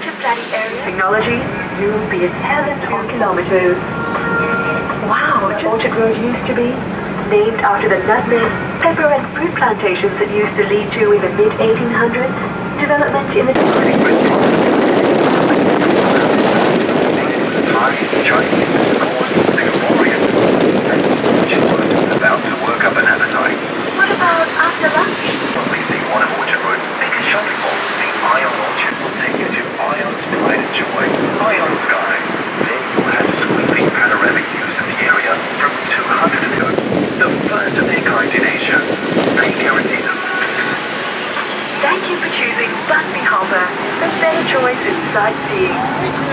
out of that area. Technology, you'll be at 1,002 kilometers. Wow, Orchard Road used to be named after the nutmeg, pepper and fruit plantations that used to lead to in the mid-1800s development in the Singaporean about to work up an appetite. What about after lunch? Probably see one of Orchard Road, make a shopping mall, see Ion Orchard, take you to Ion's Pride and Joy, Ion Sky. Then you'll have sweeping panoramic views of the area from 200 ago. The first of their kind in Asia. They guarantee them. Thank you for choosing Busby Harbour, the better choice in sightseeing.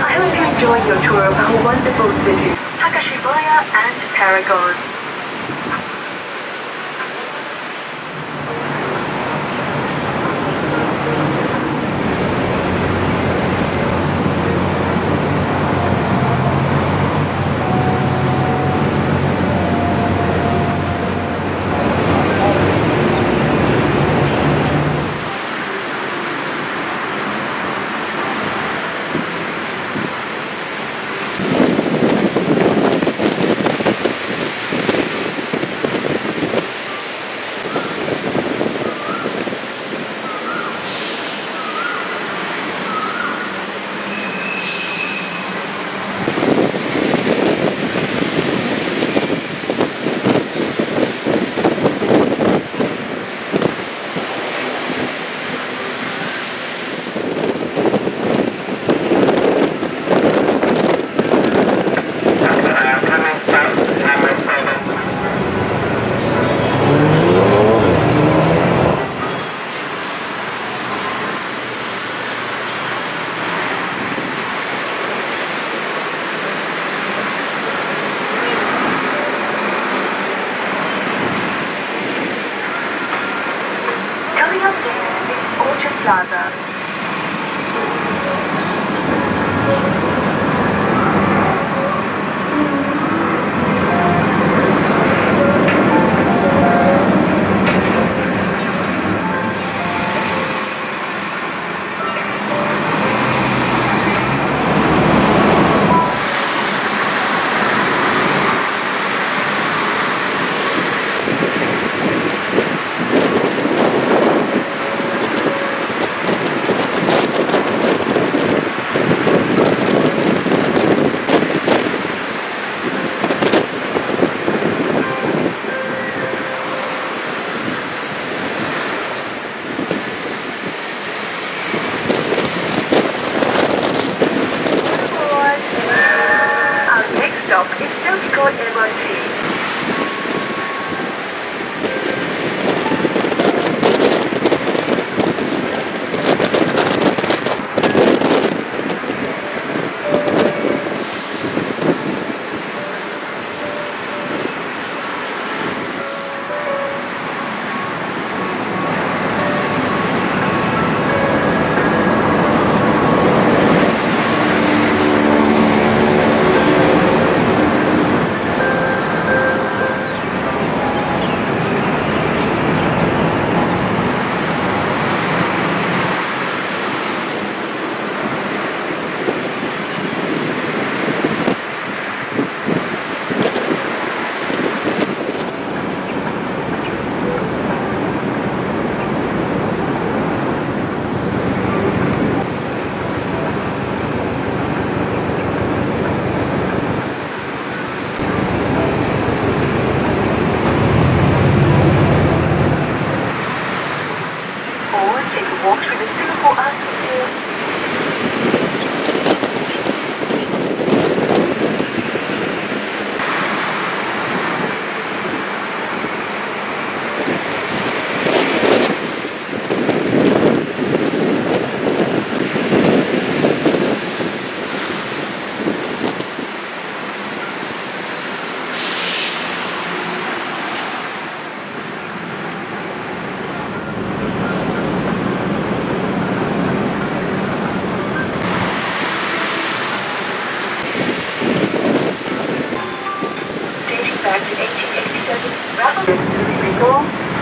I hope you enjoyed your tour of our wonderful cities, Takashiboya and Paragon.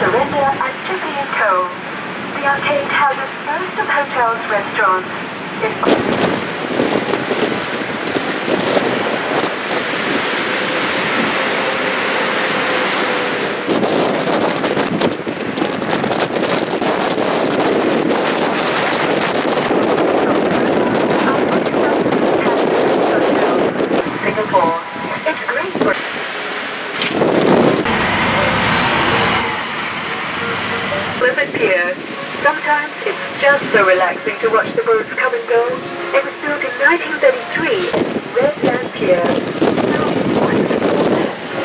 Surrender at 2 p.m. The arcade houses most of hotels, restaurants, Sometimes it's just so relaxing to watch the boats come and go. It was built in 1933 at Red Land Pier.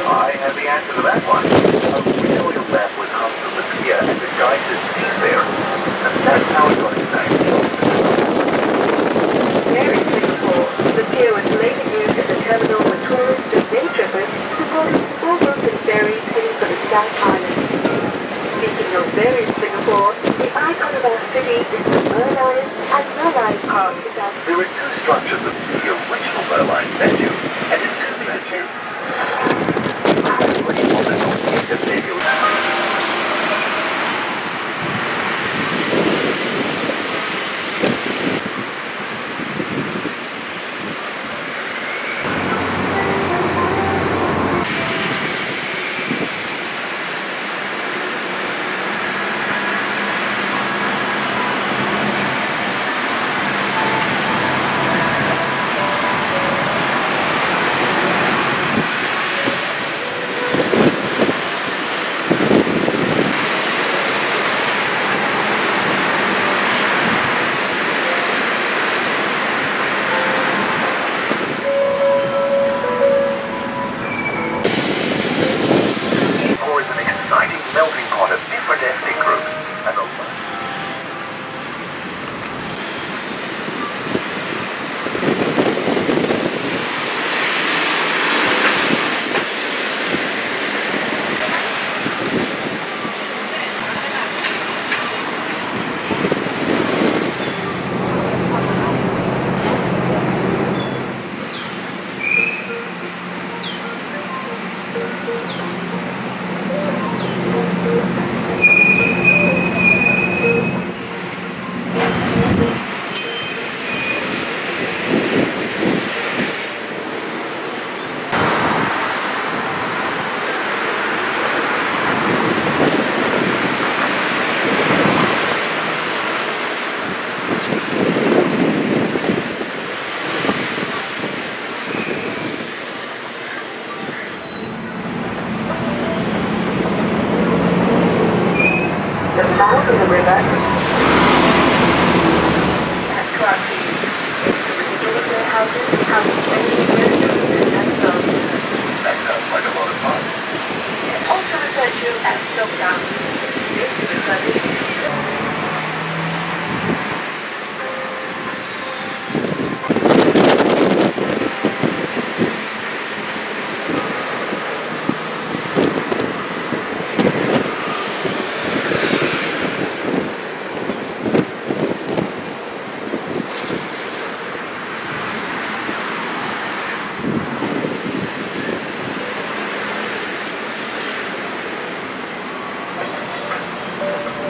I have the answer to that one. Originally that was up to the pier at the Geyser Sea Fair. And that's how it got its name. There in Singapore, the pier was later used as a terminal for tourists and day trippers who boarded small boats and ferries heading for the South Island. Speaking of ferries in Singapore, the icon of our city is the Merlion and Merlion Park. There are two structures that see the original Merlion venue and its two venues. Which was an objective debut.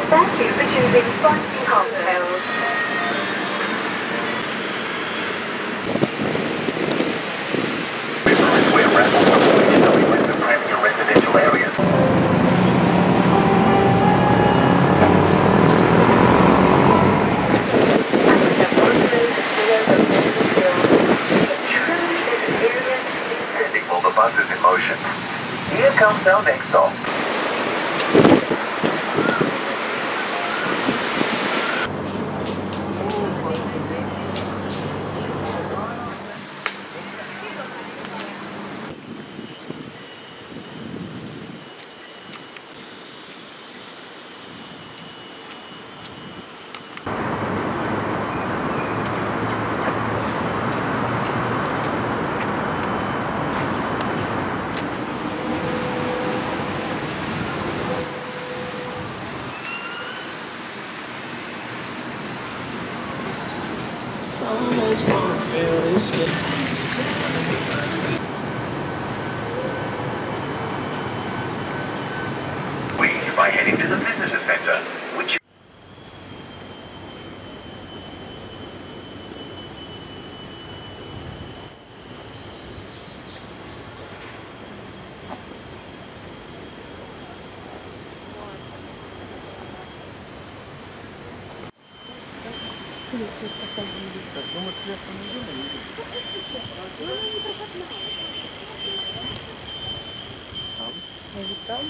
Thank you for choosing Funky Hotels. By heading to the visitor center, which Там?